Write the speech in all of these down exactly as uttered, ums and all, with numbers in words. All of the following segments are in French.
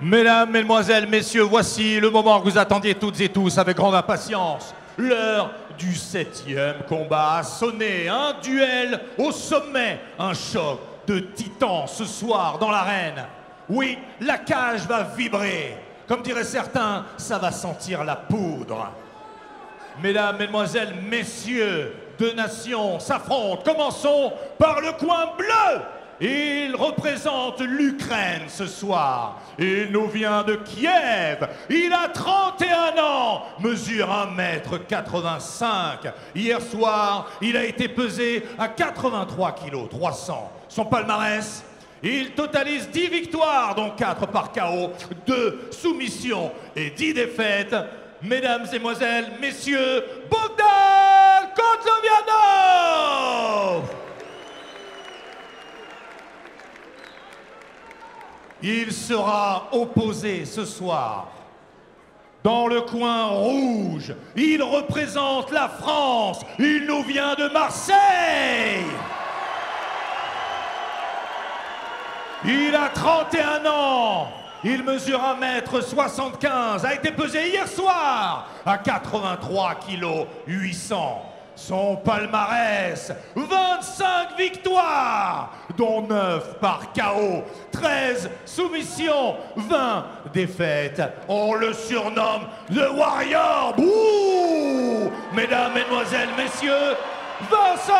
Mesdames, Mesdemoiselles, Messieurs, voici le moment que vous attendiez toutes et tous avec grande impatience. L'heure du septième combat a sonné. Un duel au sommet, un choc de titans ce soir dans l'arène. Oui, la cage va vibrer. Comme diraient certains, ça va sentir la poudre. Mesdames, Mesdemoiselles, Messieurs, deux nations s'affrontent. Commençons par le coin bleu. Il représente l'Ukraine ce soir. Il nous vient de Kiev. Il a trente et un ans, mesure un mètre quatre-vingt-cinq. Hier soir, il a été pesé à quatre-vingt-trois kilos trois cents. Son palmarès, il totalise dix victoires, dont quatre par K O, deux soumissions et dix défaites. Mesdames, Mesdemoiselles, Messieurs, Bohdan Kotlovianov! Il sera opposé ce soir. Dans le coin rouge, il représente la France. Il nous vient de Marseille. Il a trente et un ans. Il mesure un mètre soixante-quinze. A été pesé hier soir à quatre-vingt-trois kilos huit cents. Son palmarès, vingt-cinq victoires, dont neuf par K O, treize soumissions, vingt défaites. On le surnomme The Warrior. Bouh! Mesdames, Mesdemoiselles, Messieurs, Vincent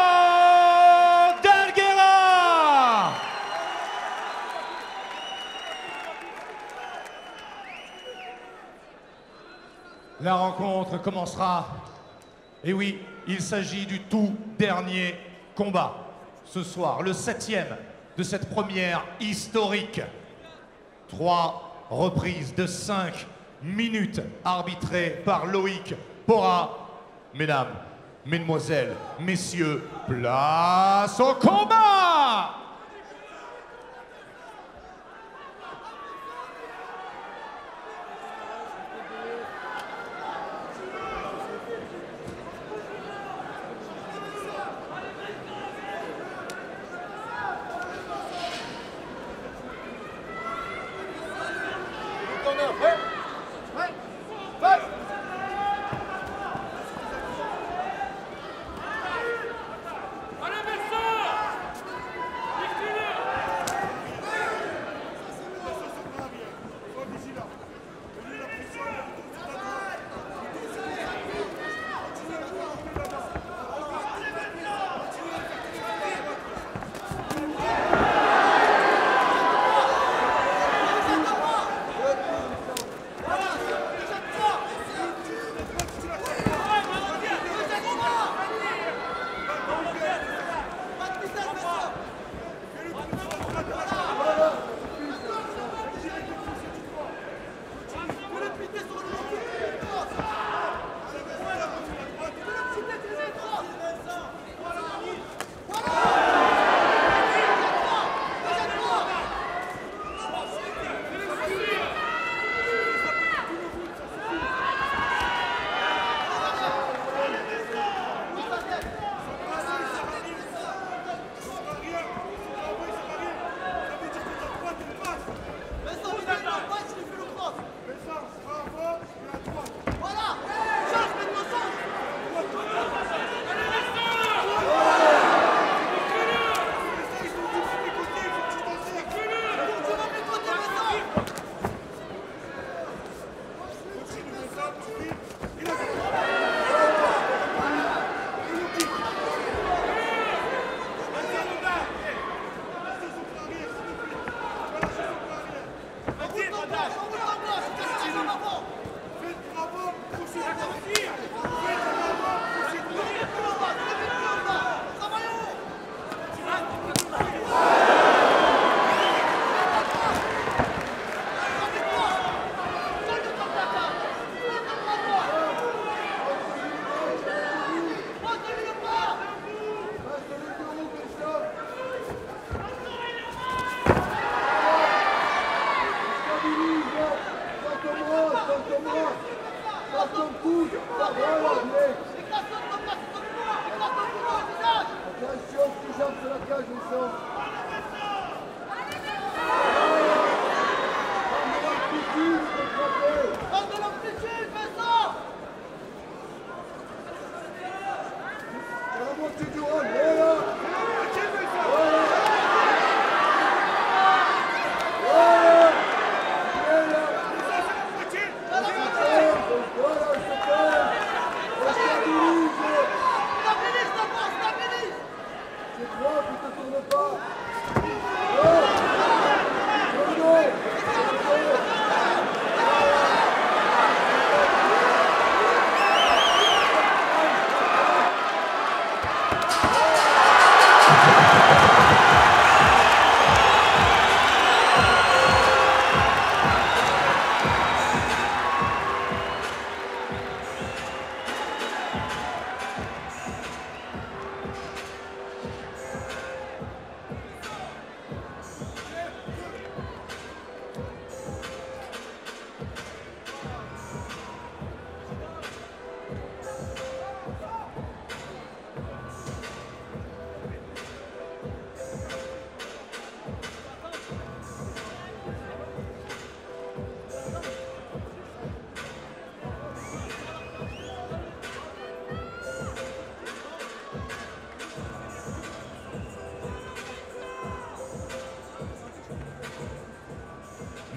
Del Guerra! La rencontre commencera. Et oui, il s'agit du tout dernier combat ce soir, le septième de cette première historique. Trois reprises de cinq minutes arbitrées par Loïc Pora. Mesdames, Mesdemoiselles, Messieurs, place au combat!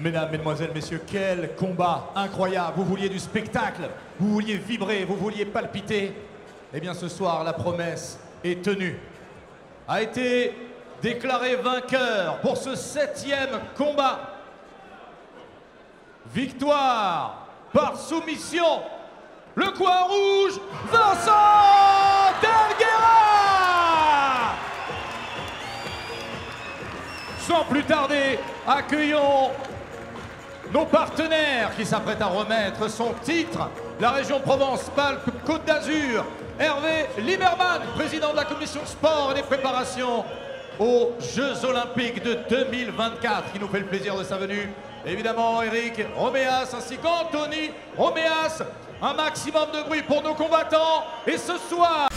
Mesdames, Mesdemoiselles, Messieurs, quel combat incroyable! Vous vouliez du spectacle, vous vouliez vibrer, vous vouliez palpiter. Eh bien, ce soir, la promesse est tenue. A été déclaré vainqueur pour ce septième combat. Victoire par soumission, le coin rouge, Vincent Del Guerra! Sans plus tarder, accueillons nos partenaires qui s'apprêtent à remettre son titre. La région Provence-Alpes-Côte d'Azur, Hervé Liberman, président de la commission sport et des préparations aux Jeux Olympiques de deux mille vingt-quatre, qui nous fait le plaisir de sa venue. Évidemment, Eric Roméas ainsi qu'Anthony Roméas. Un maximum de bruit pour nos combattants. Et ce soir,